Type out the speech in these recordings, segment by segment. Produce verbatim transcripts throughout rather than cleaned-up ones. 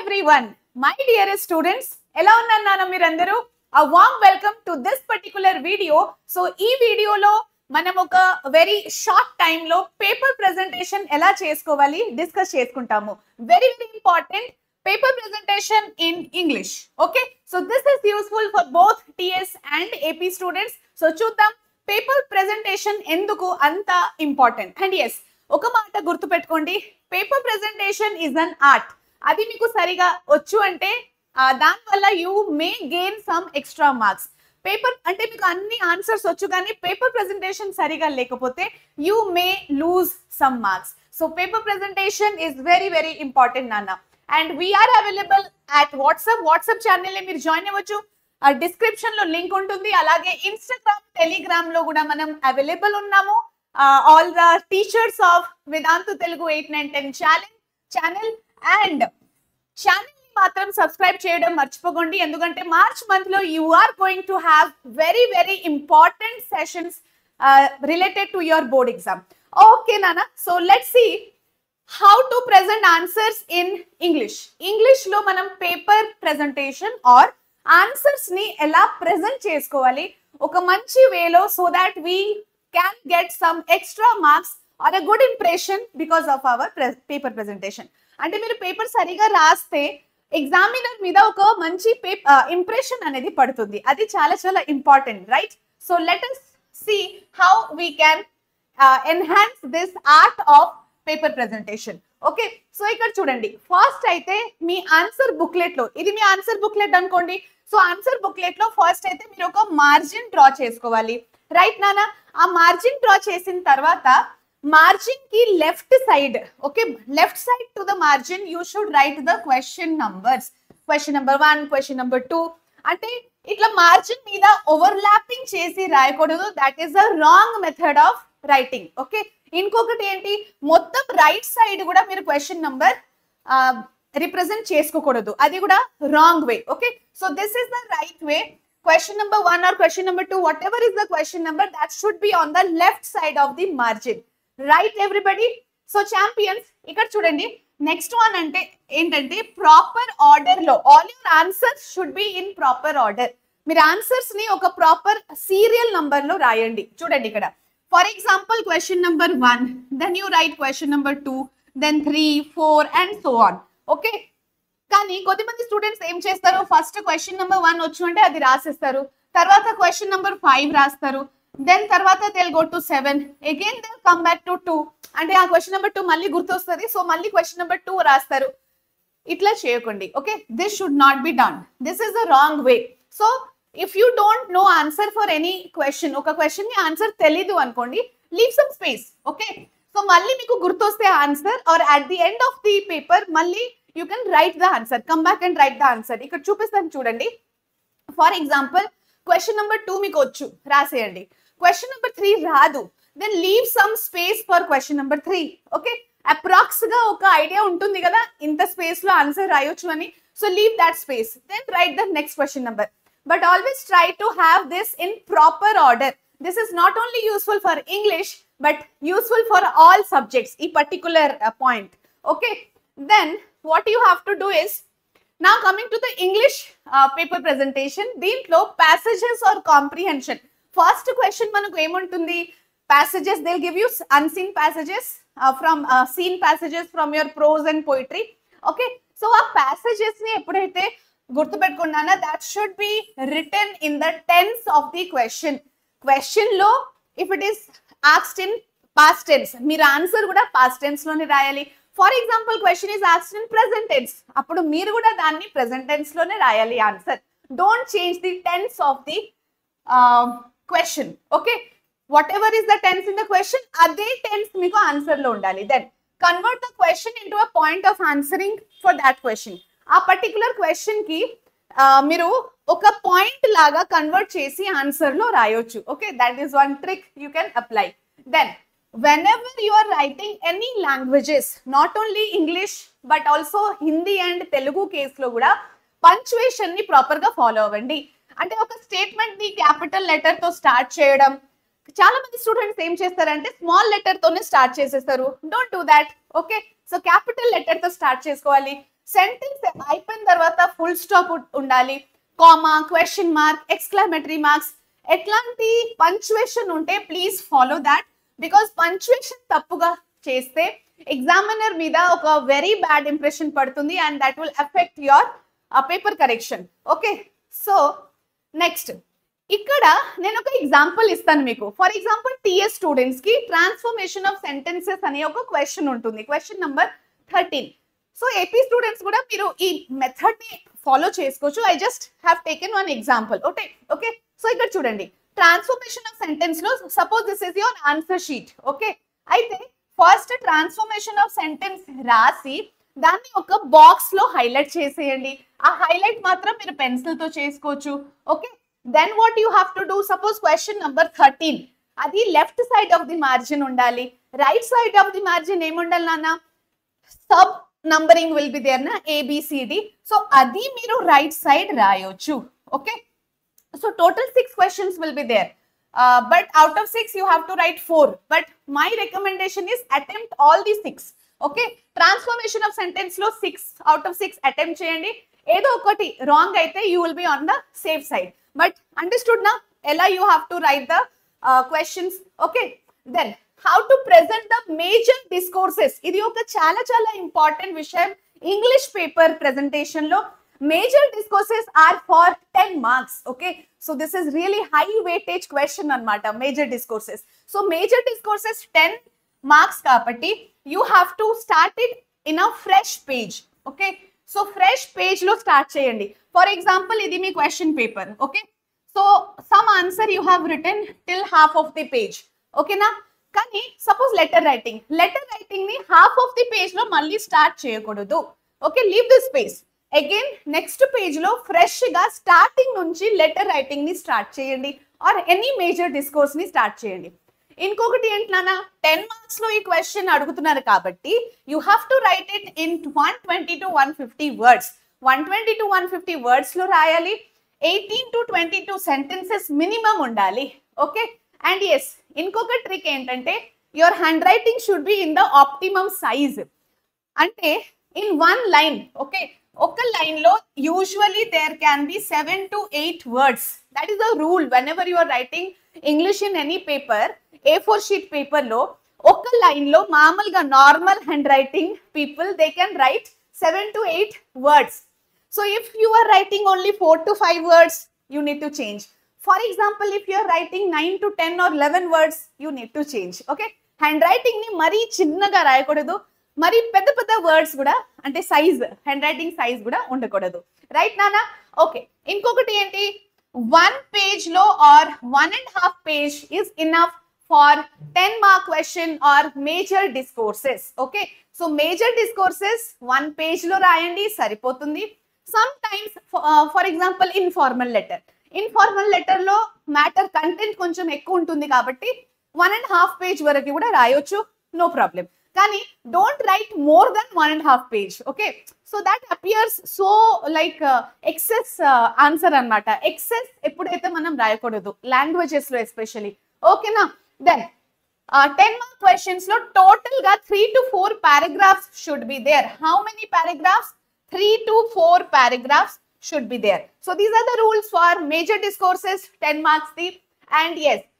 everyone, my dearest students, ela unnanna na mirandaru a warm welcome to this particular video. So ee video lo manam oka very short time lo paper presentation ela chesukovali discuss chesukuntamu. Very very important paper presentation in English. Okay, so this is useful for both T S and A P students. So chuddam paper presentation enduku anta important. And yes, oka maata gurtu pettukondi, paper presentation is an art. అది మీకు సరిగా వచ్చు అంటే దానివల్ల you may gain some extra marks. Paper అంటే మీకు అన్ని answers వచ్చు కానీ పేపర్ ప్రెజెంటేషన్ సరిగా లేకపోతే you may lose some marks. So paper presentation is very very important నాన్న. And we're available at WhatsApp, WhatsApp channel మీరు జాయిన్ అవ్వచ్చు, డిస్క్రిప్షన్ లో లింక్ ఉంటుంది. అలాగే ఇన్స్టాగ్రామ్, టెలిగ్రామ్ లో కూడా మనం అవైలబుల్ ఉన్నాము. All the teachers of Vedantu Telugu eight nine ten channel channel and channel ని మాత్రం సబ్స్క్రైబ్ చేయడం మర్చిపోకండి. ఎందుకంటే మార్చ్ మంత్ లో you are going to have very very important sessions related to your board exam. Okay నానా, so let's see how to present answers in English. English లో మనం paper presentation are answers ని ఎలా present చేసుకోవాలి ఒక మంచి వేలో, so that we can get some extra marks or a good impression because of our paper presentation. అంటే మీరు పేపర్ సరిగా రాస్తే ఎగ్జామినర్ మీద ఒక మంచి ఇంప్రెషన్ అనేది పడుతుంది. అది చాలా చాలా important, right? So let us see how we can uh, enhance this art of paper presentation. Okay, so ఇక్కడ చూడండి, ఫస్ట్ అయితే మీ ఆన్సర్ బుక్లెట్ లో, ఇది మీ ఆన్సర్ బుక్లెట్ అనుకోండి. సో ఆన్సర్ బుక్లెట్ లో ఫస్ట్ అయితే మీరు ఒక మార్జిన్ డ్రా చేసుకోవాలి, రైట్ నానా? ఆ మార్జిన్ డ్రా చేసిన తర్వాత మార్జిన్ కి left side, okay, left side to the margin you should write the question numbers, question number one, question number two. అంటే ఇట్లా మార్జిన్ మీద ఓవర్లాపింగ్ చేసి రాయకూడదు, that is the wrong method of writing. Okay, ఇంకొకటి ఏంటి, మొత్తం right side కూడా మీరు క్వశ్చన్ నంబర్ రిప్రజెంట్ చేసుకోకూడదు, అది కూడా wrong way. Okay, so this is the right way. Question number one or question number two, whatever is the question number, that should be on the left side of the margin, right everybody? So champions, ikkada chudandi next one ante entante proper order lo all your answers should be in proper order. Meer answers ni oka proper serial number lo rayandi. Chudandi ikkada for example question number one, then you write question number two, then three four and so on. Okay, కానీ కొద్దిమంది students ఏం చేస్తారు, first question number one వచ్చు అంటే అది రాసేస్తారు, తర్వాత question number five రాస్తారు, దెన్ తర్వాత they will go to seven, again they will come back to two, అంటే ఆ క్వశ్చన్ నెంబర్ టూ మళ్ళీ గుర్తొస్తుంది, సో మళ్ళీ క్వశ్చన్ నెంబర్ టూ రాస్తారు. ఇట్లా చేయకండి, okay? This should not be done, this is the wrong way. So if you don't know answer for any question, ఒక question కి ఆన్సర్ తెలీదు అనుకోండి, leave some space. Okay, so మళ్ళీ మీకు గుర్తొస్తే answer, or at the end of the paper మళ్ళీ you can write the answer, come back and write the answer. Ikkada chupistan chudandi, for example question number two meeku ochu raseyandi, question number three raadu, then leave some space for question number three. Okay, approx ga oka idea untundi kada inta space lo answer rayochu ani, so leave that space, then write the next question number. But always try to have this in proper order. This is not only useful for English but useful for all subjects, ee particular uh, point. Okay, then what you have to do is, now coming to the English uh, paper presentation, deentlo passages or comprehension. First question manaku em untundi, passages, they'll give you unseen passages uh, from uh, seen passages from your prose and poetry. Okay, so our passages ni eppudaithe gurtu pettukonnana, that should be written in the tense of the question. Question lo if it is asked in past tense, meer answer kuda past tense lone rayali. For example question is asked in present tense, appudu meer kuda danni present tense lone rayali answer. Don't change the tense of the uh, question. Okay, whatever is the tense in the question, adhe tense meeku answer lo undali. Then convert the question into a point of answering for that question. A particular question ki uh, meeru oka point laga convert chesi answer lo rayochu. Okay, that is one trick you can apply. Then whenever you are writing any languages, not only English but also Hindi and Telugu case lo kuda punctuation ni proper ga follow avandi. Ante oka statement ni capital letter tho start cheyadam, chaala mandi students em chestarante small letter tone start chesestaru. Don't do that. Okay, so capital letter tho start cheskovali, sentence అయిపోయిన తర్వాత full stop ఉండాలి, comma, question mark, exclamatory marks, ఎట్లాంటి punctuation ఉంటే please follow that. Because punctuation తప్పుగా చేస్తే examiner మీద ఒక very bad impression పడుతుంది and that will effect your paper correction. Okay, so next ఇక్కడ నేను ఒక ఎగ్జాంపుల్ ఇస్తాను మీకు. ఫర్ ఎగ్జాంపుల్ టీఎస్ స్టూడెంట్స్ కి ట్రాన్స్ఫర్మేషన్ ఆఫ్ సెంటెన్సెస్ అనే ఒక క్వశ్చన్ ఉంటుంది, question number thirteen. So AP students కూడా మీరు ఈ మెథడ్ ని ఫాలో చేసుకోవచ్చు. I just have taken one example. Okay okay so ఇక్కడ చూడండి, ట్రాన్స్ఫర్మేషన్ ఆఫ్ సెంటెన్స్ లో suppose this is your answer sheet. Okay, అయితే ఫస్ట్ ట్రాన్స్ఫర్మేషన్ ఆఫ్ సెంటెన్స్ రాసి దాన్ని ఒక బాక్స్ లో హైలైట్ చేసేయండి. ఆ హైలైట్ మాత్రం మీరు పెన్సిల్ తో చేసుకోవచ్చు. Okay, then what you have to do, suppose question number thirteen, అది left side of the margin ఉండాలి. Right side of the margin ఏముండాలి నాన్న, sub numbering will be there నా, ఏబిసిడి. సో అది మీరు రైట్ సైడ్ రాయొచ్చు. Okay, so total six questions will be there, uh, but out of six you have to write four, but my recommendation is attempt all the six. okay, transformation of sentence lo six out of six attempt cheyandi. edo okati wrong aithe you will be on the safe side, but understood na ela you have to write the uh, questions. okay, then how to present the major discourses, idi oka chala chala important vishayam. english paper presentation lo major discourses are for ten marks. okay, so this is really high weightage question anamata, major discourses. so major discourses ten marks kabatti you have to start it in a fresh page. okay, so fresh page lo start cheyandi. for example idi mee question paper. okay, so some answer you have written till half of the page. okay na, kani suppose letter writing, letter writing ni half of the page lo malli start cheyakoddu. okay, leave this space. Again next page లో fresh గా starting నుంచి letter writing ని start చేయండి, or any major discourse ని start చేయండి. ఇంకొకటి ఏంటన్నా, ten marks లో ఈ క్వశ్చన్ అడుగుతున్నారు కాబట్టి you have to write it in one twenty to one fifty words one twenty to one fifty words లో రాయాలి. Eighteen to twenty two sentences minimum ఉండాలి. ఓకే, అండ్ ఎస్ ఇంకొక ట్రిక్ ఏంటంటే your hand writing should be in the optimum size, అంటే in one line. Okay, ఒక line లో usually there can be seven to eight words. That is the rule whenever you are writing English in any paper. A four sheet paper లో ఒక line లో మామూలుగా normal hand writing people they can write seven to eight words. So if you are writing only four to five words you need to change. For example if you are writing nine to ten or eleven words you need to change. Okay, hand writing ని మరీ చిన్నగా రాయకూడదు, మరి పెద్ద పెద్ద words కూడా, అంటే size hand writing size కూడా ఉండకూడదు. రైట్ నానా? ఓకే, ఇంకొకటి ఏంటి, వన్ పేజ్ లో or one and half page is enough for ten mark question or major discourses. Okay, so major discourses one page లో రాయండి, సరిపోతుంది. Some times for example informal letter, informal letter లో matter content కొంచెం ఎక్కువ ఉంటుంది కాబట్టి one and half page వరకు కూడా రాయొచ్చు, నో ప్రాబ్లం. కానీ don't write more than one and half page. Okay, so that appears so like excess answer అనమాట. ఎక్సెస్ ఎప్పుడైతే మనం రాయకూడదు లాంగ్వేజెస్ లో ఎస్పెషలీ. ఓకేనా? దెన్ టెన్ మార్క్ క్వశ్చన్స్ లో టోటల్ గా three to four paragraphs should be there. How many paragraphs? Three to four paragraphs should be there. So these are the rules for major discourses ten marks the. And yes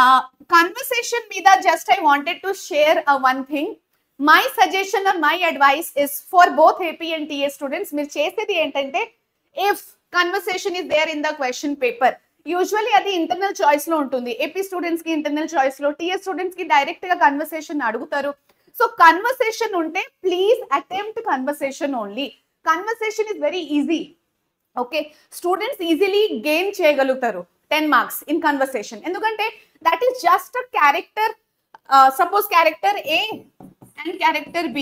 Uh, conversation meeda just I wanted to share a one thing. My suggestion or my advice is for both A P and T S students, meer chesedi entante if conversation is there in the question paper, usually adi internal choice lo untundi. A P students ki internal choice lo, T S students ki direct ga conversation adugutaru. So conversation unte please attempt conversation only. Conversation is very easy. Okay, students easily gain cheyagalutaru ten marks in conversation, endukante that is just a character, uh, suppose character A and character B,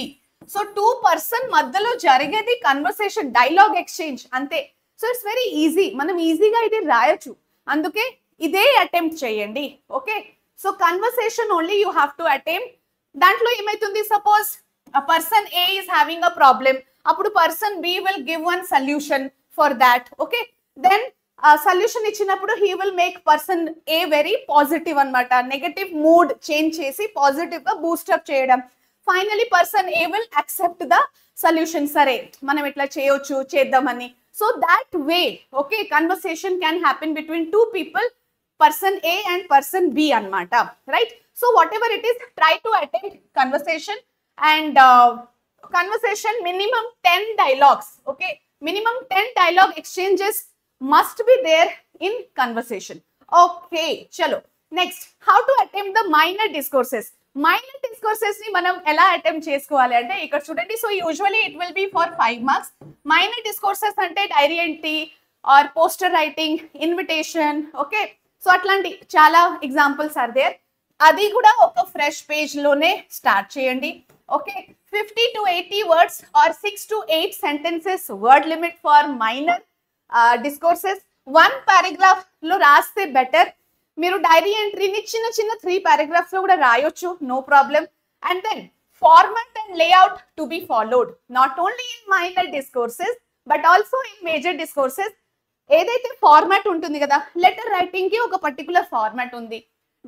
so two person madhyalo jarigedi conversation, dialogue exchange ante. so it's very easy, manam easy ga idi rayachu, anduke ide attempt cheyandi. okay, so conversation only you have to attempt. dantlo em aitundi, suppose a person A is having a problem, appudu person B will give one solution for that. okay, then solution ఇచ్చినప్పుడు he will make person a very positive అనమాట, negative mood change చేసి positive గా boost up చేయడం. finally person A will accept the solution. Sare manam itla cheyochu cheddamani. So that way, okay, conversation can happen between two people, person A and person B anamata, right? So whatever it is, try to attempt conversation and uh, conversation minimum ten dialogues, okay? Minimum ten dialogue exchanges must be there in conversation. Okay, chalo next, how to attempt the minor discourses. Minor discourses ni manam ela attempt cheskovali ante ikkada student, so usually it will be for five marks. Minor discourses ante diary entry or poster writing, invitation, okay? So atlanti chala examples are there. Adi kuda oka fresh page lone start cheyandi, okay? fifty to eighty words or six to eight sentences word limit for minor uh, discourses. One paragraph lo raste better. Meeru diary entry ni chinna chinna three paragraphs lo kuda rayochu, no problem. And then format and layout to be followed, not only in minor discourses but also in major discourses. Edaithe format untundi kada, letter writing ki oka particular format undi,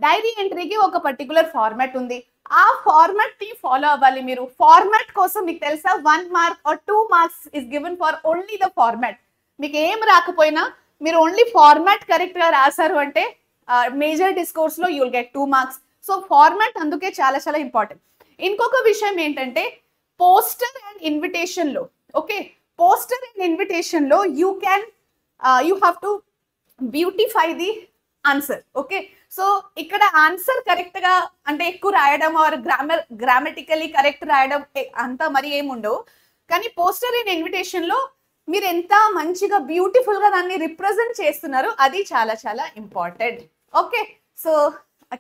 diary entry ki oka particular format undi. Aa format ni follow avvali meeru. Format kosam meeku telusa one mark or two marks is given for only the format. Meeku em raakapoyina meeru only format correct ga raasaru ante Uh, major discourse lo you will get two marks. So format anduke chala chala important. Inkoka vishayam entante poster and invitation lo, okay? Poster and invitation lo you can uh, you have to beautify the answer, okay? So ikkada answer correct ga ante ekku raayadam or grammar grammatically correct raayadam anta mari em undo, kani poster and invitation lo మీరు ఎంత మంచిగా beautiful గా దాన్ని represent చేస్తున్నారు, అది చాలా చాలా important. Okay, so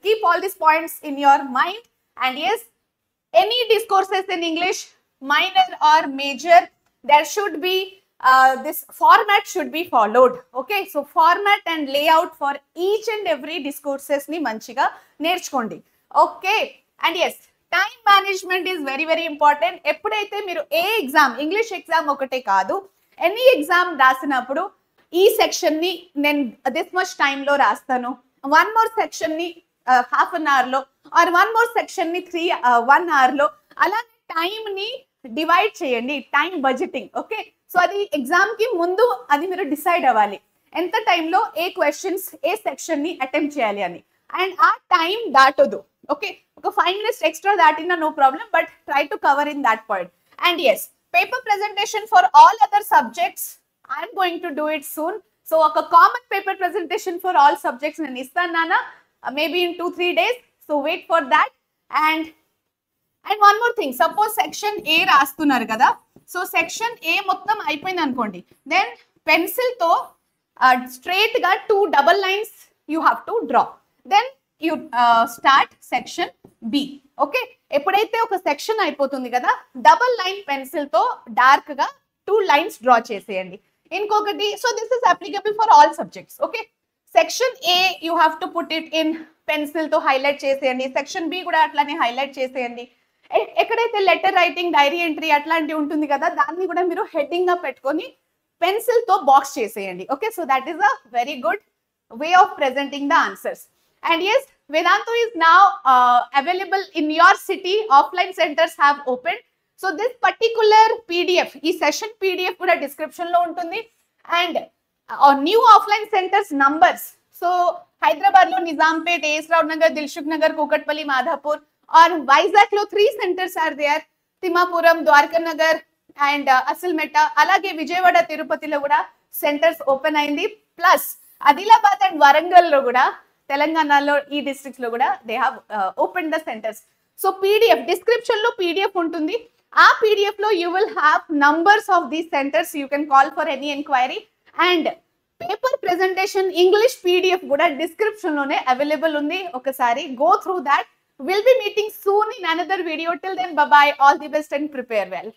keep all this points in your mind. And yes, any discourses in English, minor or major, there should be this format should be followed, okay? So format and layout for each and every discourses ని మంచిగా నేర్చుకోండి, okay? And yes, time management is very very important. ఎప్పుడైతే మీరు ఏ exam, English exam ఒకటే కాదు, any exam రాసినప్పుడు ఈ section ని నేను దిస్ మచ్ టైమ్ లో రాస్తాను, వన్ మోర్ సెక్షన్ ని హాఫ్ అన్ అవర్ లో ఆర్ వన్ మోర్ సెక్షన్ ని త్రీ వన్ అవర్ లో అలా టైం ని డివైడ్ చేయండి. Time budgeting, okay? సో అది ఎగ్జామ్ కి ముందు అది మీరు డిసైడ్ అవ్వాలి, ఎంత టైంలో ఏ క్వశ్చన్స్ ఏ సెక్షన్ ని అటెంప్ట్ చేయాలి అని. అండ్ ఆ టైం దాటదు, ఓకే? ఒక ఫైవ్ మినిట్స్ ఎక్స్ట్రా దాటినా no problem, but try to cover in that point. And yes, paper presentation for all other subjects, I am going to do it soon. So oka common paper presentation for all subjects nen istanana, maybe in two three days, so wait for that. And and one more thing, suppose section A raastunnaru kada, so section A mottham ayipoyindi ankondi, then pencil tho uh, straight ga two double lines you have to draw, then you uh, start section B, okay? ఎప్పుడైతే ఒక section అయిపోతుంది కదా, double line pencil తో dark గా two lines draw చేసేయండి. ఇంకొకటి, so this is applicable for all subjects, okay? Section A you have to put it in pencil తో highlight చేసేయండి, సెక్షన్ బి కూడా అట్లానే హైలైట్ చేసేయండి. ఎక్కడైతే లెటర్ రైటింగ్, డైరీ ఎంట్రీ అట్లాంటివి ఉంటుంది కదా, దాన్ని కూడా మీరు హెడ్డింగ్ గా పెట్టుకొని పెన్సిల్ తో బాక్స్ చేసేయండి, okay? So that is a very good way of presenting the answers. And yes, Vedantu is now uh, available in your city. Offline centers have opened. So this particular P D F, ee session P D F kuda description lo untundi. And uh, new offline centers numbers, so Hyderabad lo Nizampet, A S Rao Nagar, Dilshuk Nagar, Kokatpally, Madhapur, or Vizag lo three centers are there, Timapuram, Dwarka Nagar and uh, Asilmeta. Alage Vijayawada, Tirupati lo kuda centers open ayindi. Plus Adilabad and Warangal lo kuda, తెలంగాణలో ఈ districts లో కూడా they have open the centres. So PDF description లో PDF ఉంటుంది, ఆ PDF లో you will have numbers of these centres, you can call for any enquiry. And paper presentation English PDF కూడా description లోనే అవైలబుల్ ఉంది, ఒకసారి go through that. Will be meeting soon in another video. Till then bye bye, all the best and prepare well.